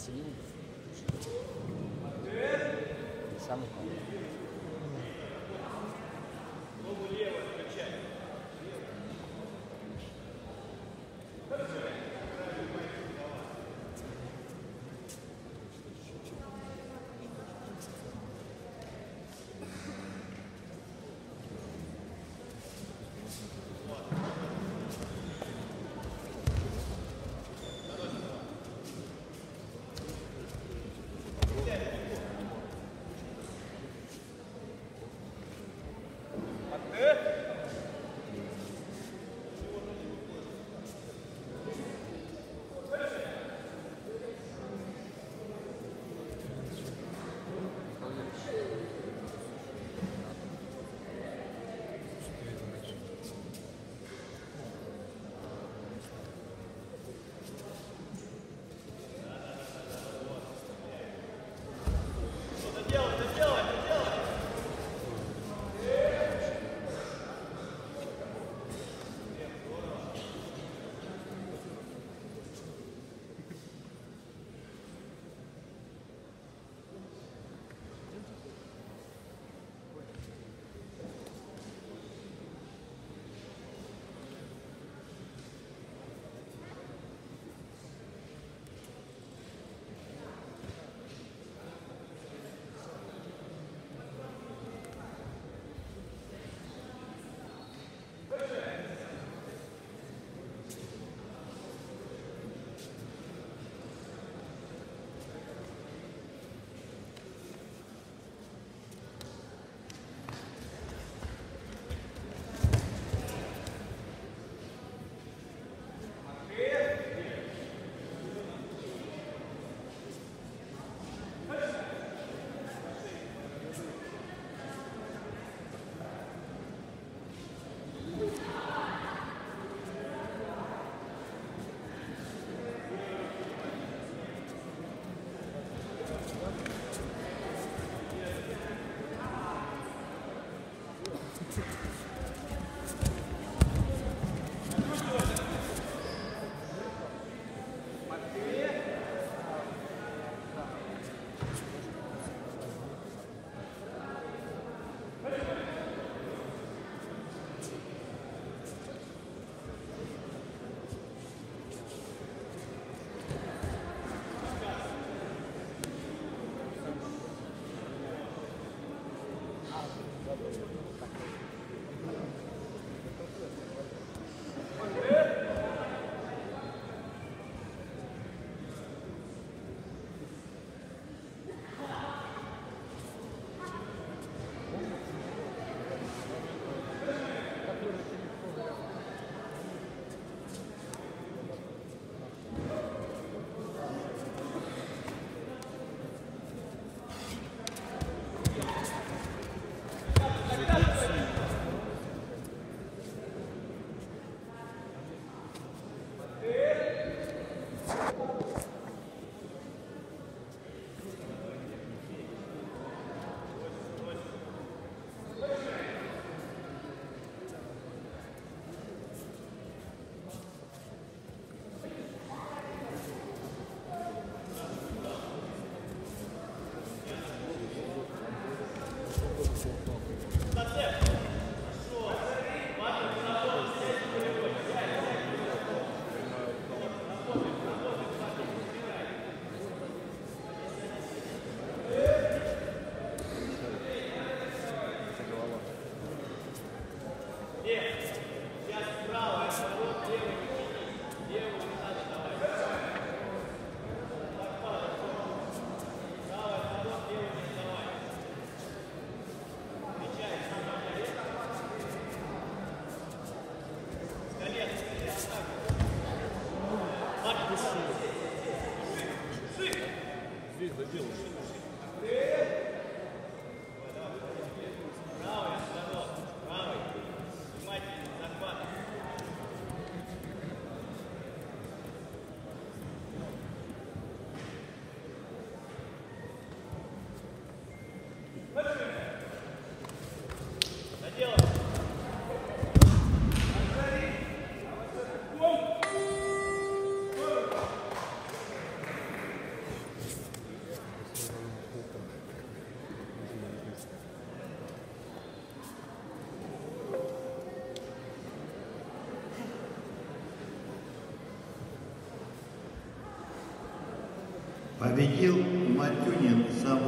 цилиндр. Самый главный. Победил Мартьюнин сам.